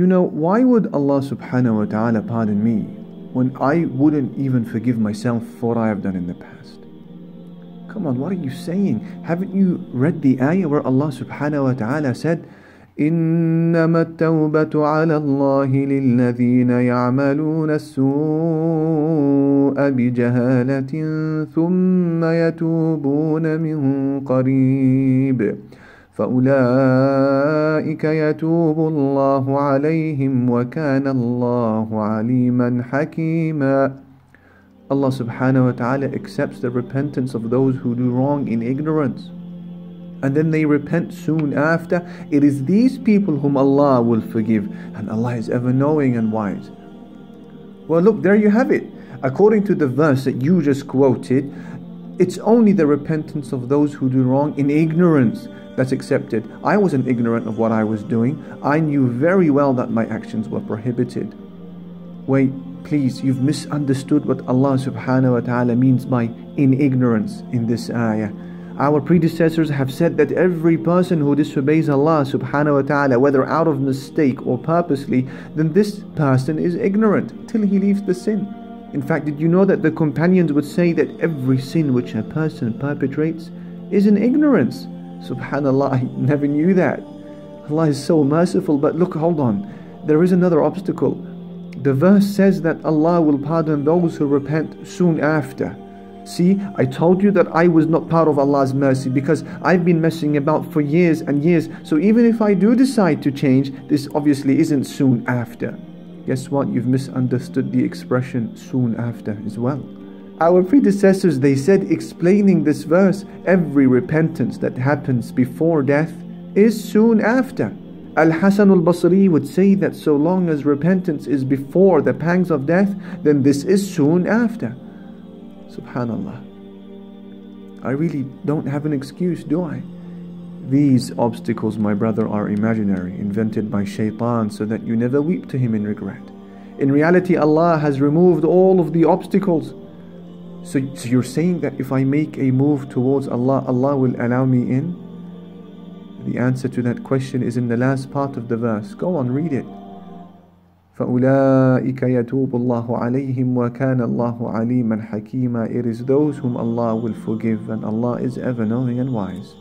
You know, why would Allah subhanahu wa ta'ala pardon me when I wouldn't even forgive myself for what I have done in the past? Come on, what are you saying? Haven't you read the ayah where Allah subhanahu wa ta'ala said, إنما التوبة على الله للذين يعملون السوء بجهالة ثم يتوبون من قريب فأولئك يتوب الله عليهم وكان الله عليما حكيما. Allah subhanahu wa ta'ala accepts the repentance of those who do wrong in ignorance, and then they repent soon after. It is these people whom Allah will forgive, and Allah is ever knowing and wise. Well, look, there you have it. According to the verse that you just quoted, it's only the repentance of those who do wrong in ignorance that's accepted. I wasn't ignorant of what I was doing. I knew very well that my actions were prohibited. Wait, please, you've misunderstood what Allah subhanahu wa ta'ala means by in ignorance in this ayah. Our predecessors have said that every person who disobeys Allah subhanahu wa ta'ala, whether out of mistake or purposely, then this person is ignorant till he leaves the sin. In fact, did you know that the companions would say that every sin which a person perpetrates is an ignorance? SubhanAllah, I never knew that. Allah is so merciful, but look, hold on. There is another obstacle. The verse says that Allah will pardon those who repent soon after. See, I told you that I was not part of Allah's mercy because I've been messing about for years and years. So even if I do decide to change, this obviously isn't soon after. Guess what? You've misunderstood the expression soon after as well. Our predecessors, they said, explaining this verse, every repentance that happens before death is soon after. Al-Hasan al-Basri would say that so long as repentance is before the pangs of death, then this is soon after. SubhanAllah, I really don't have an excuse, do I? These obstacles, my brother, are imaginary, invented by Shaytan so that you never weep to him in regret. In reality, Allah has removed all of the obstacles. So you're saying that if I make a move towards Allah, Allah will allow me in? The answer to that question is in the last part of the verse. Go on, read it. فَأُولَٰئِكَ يَتُوبُ اللَّهُ عَلَيْهِمْ وَكَانَ اللَّهُ عَلِيمًا حَكِيمًا. It is those whom Allah will forgive, and Allah is ever knowing and wise.